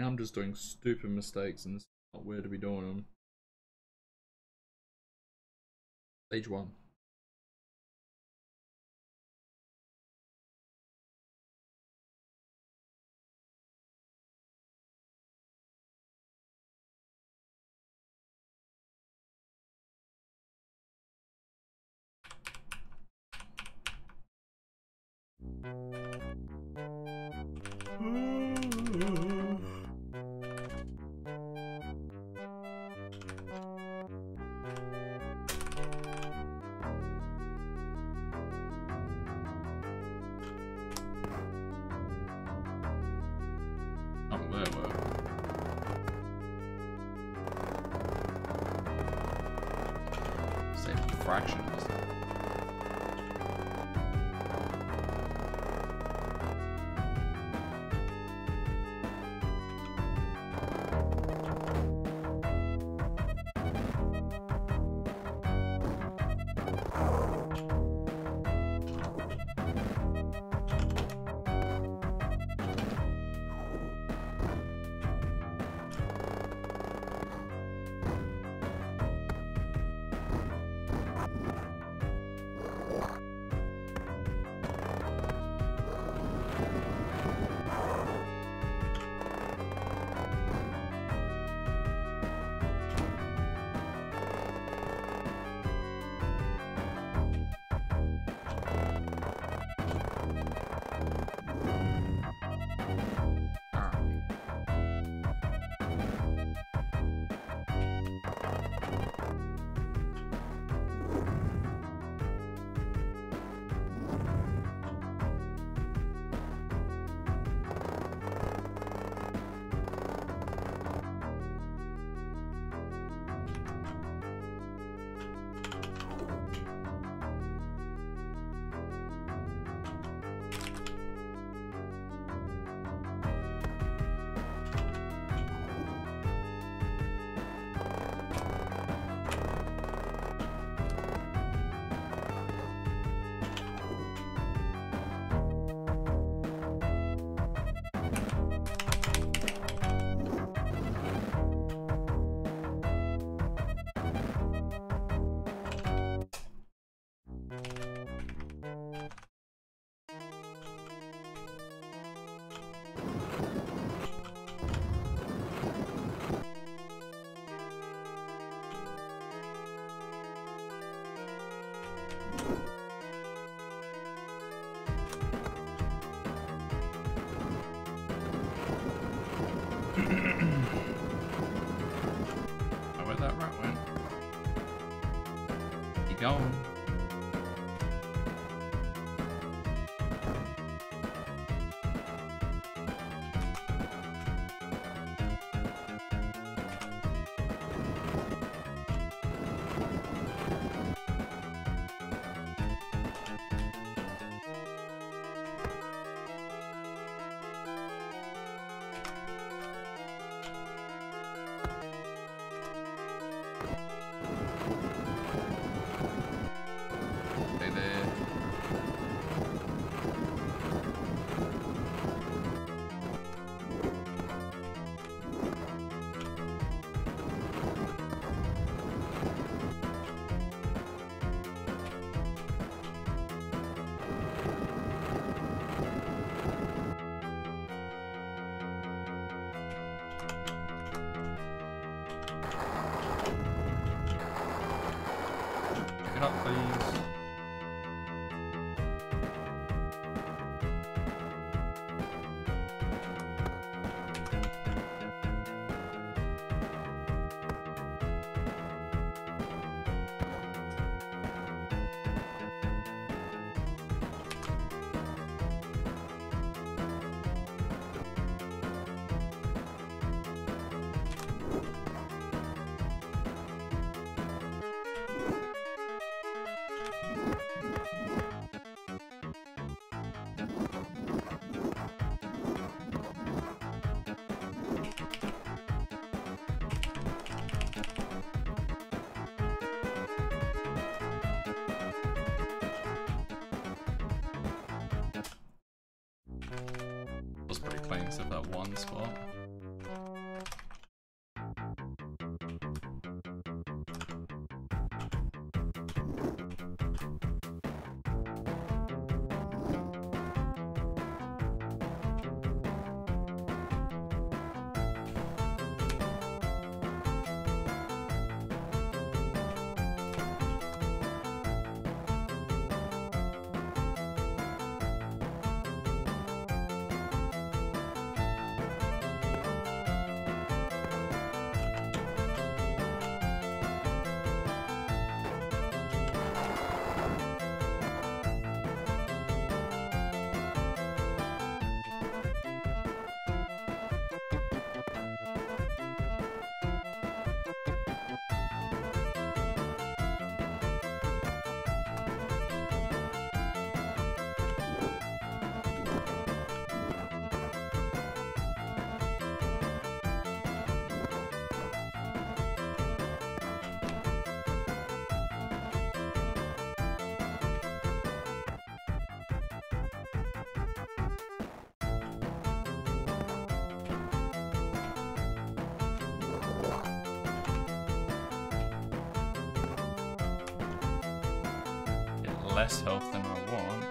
Now I'm just doing stupid mistakes and it's not where to be doing them. Stage 1. That one spot. less health than I want.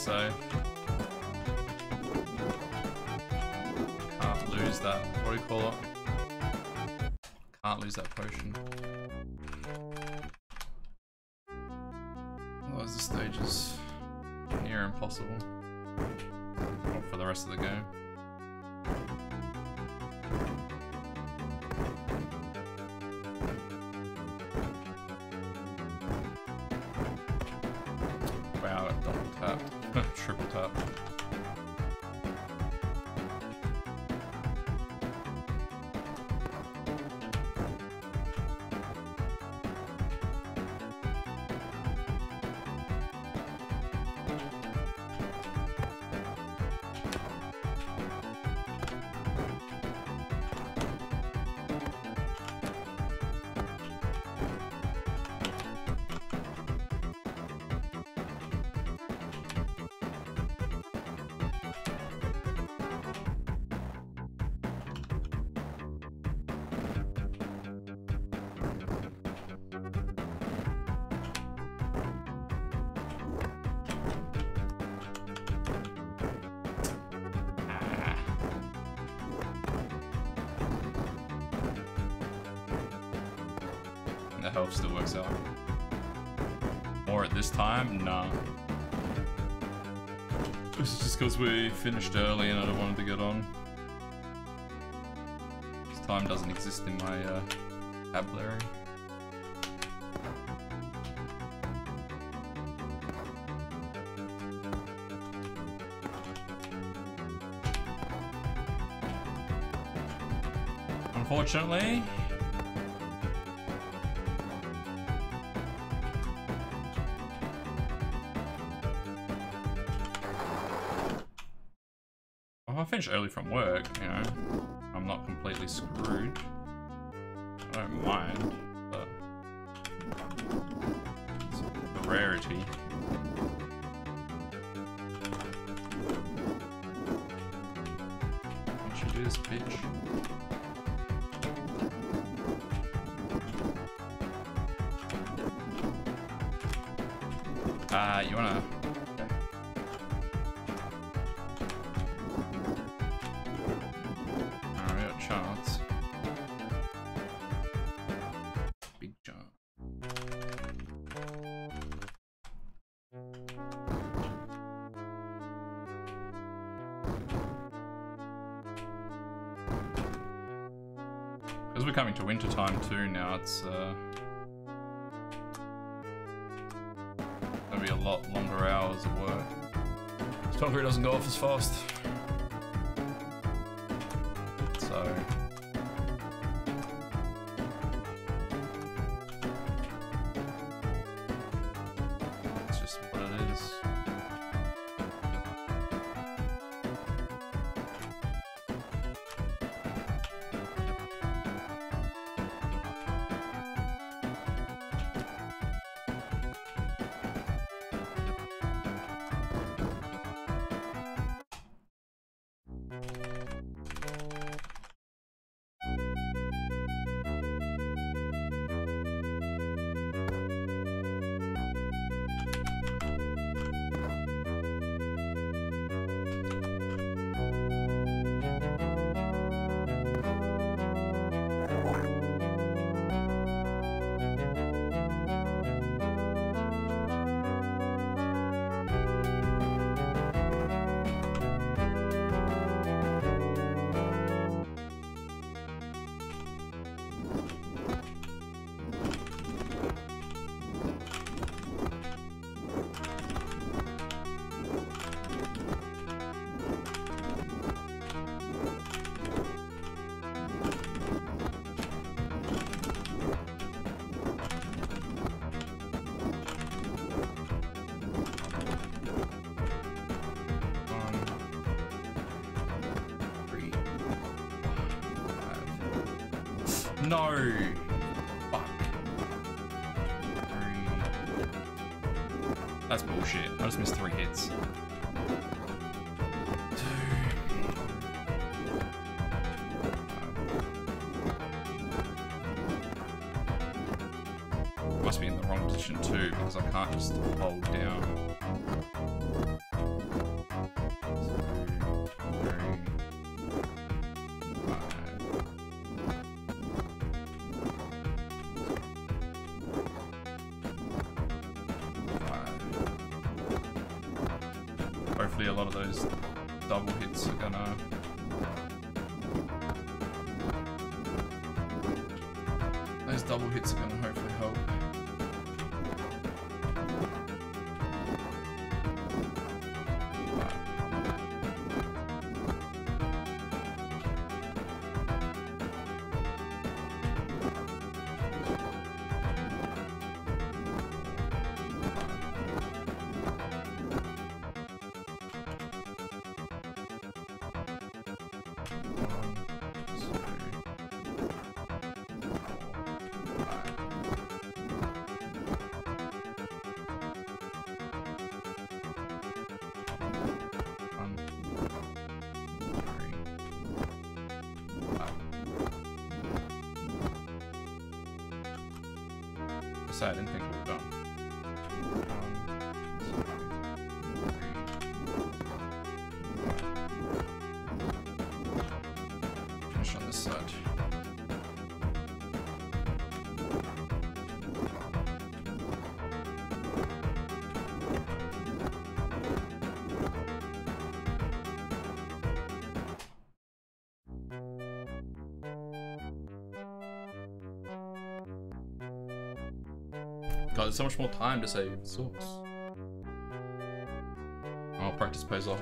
So can't lose that, what do you call it? Can't lose that potion. Otherwise the stage is near impossible. Not for the rest of the game. Still works out. Or at this time, nah. This is just because we finished early and I don't wanted to get on. This time doesn't exist in my vocabulary. Unfortunately. Early from work, you know, I'm not completely screwed. I don't mind, but it's the rarity. I should do this, bitch. You wanna? Time too now, it's gonna be a lot longer hours of work. This concrete doesn't go off as fast. So that's just what it is. No. Fuck. Three. That's bullshit. I just missed 3 hits. 2. Must be in the wrong position too, because I can't just hold down. 5. Hopefully a lot of those double hits are gonna... Those double hits are gonna hopefully help. So I didn't think we were done. 1, 2, 3. Finish on this side. God, there's so much more time to save source. Oh, practice pays off.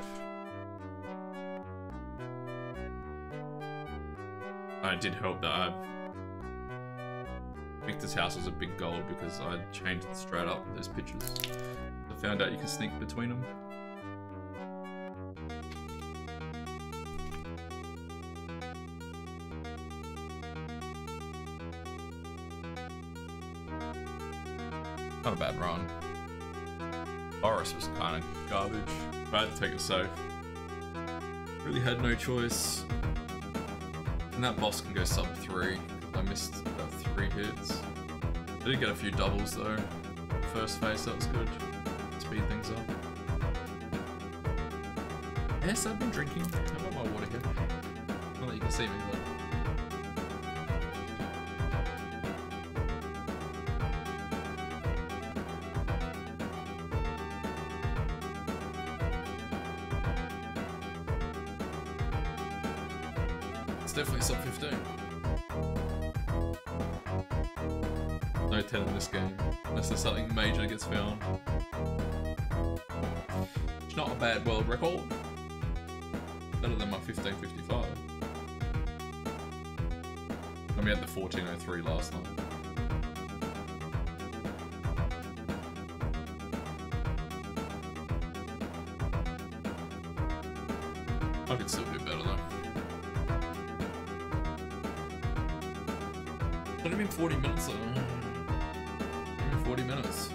I did hope that Victor's house was a big goal because I changed it straight up with those pictures. I found out you can sneak between them. Not a bad run. Boris was kind of garbage, but I had to take it safe. Really had no choice. And that boss can go sub 3. I missed about 3 hits. I did get a few doubles though. First phase, that was good. Speed things up. Yes, I've been drinking. I've got my water here. Not that you can see me, but... Definitely sub 15. No 10 in this game, unless there's something major gets found. It's not a bad world record. Better than my 1555. And we had the 1403 last night. I could still do better though. It's only been 40 minutes though. 40 minutes.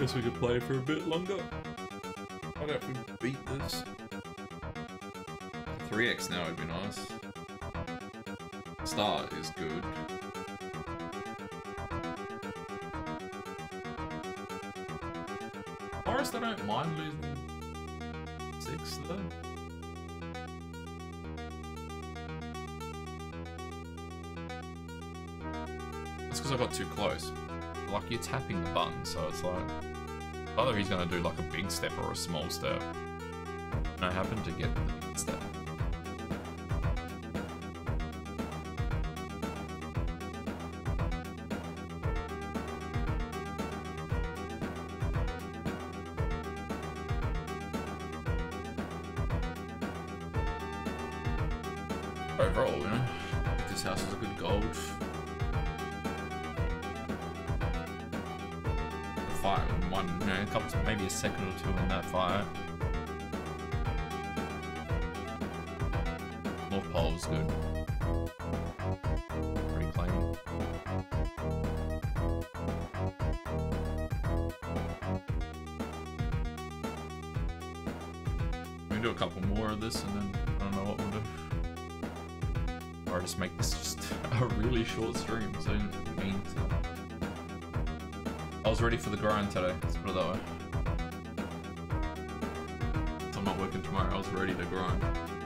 Guess we could play for a bit longer. I don't think we beat this. 3x now would be nice. Star is good. I don't mind losing 6 though. That's because I got too close. Like, you're tapping the button, so it's like either he's gonna do like a big step or a small step. And I happen to get the big step. Overall, you know, this house is a good gold. fire on one, you know, a couple, maybe a second or two on that fire. North Pole's good. Pretty clean. We can do a couple more of this and then I don't know what we'll do. Or just make this just a really short stream, so I didn't mean to. I was ready for the grind today, let's put it that way. So I'm not working tomorrow, I was ready to grind.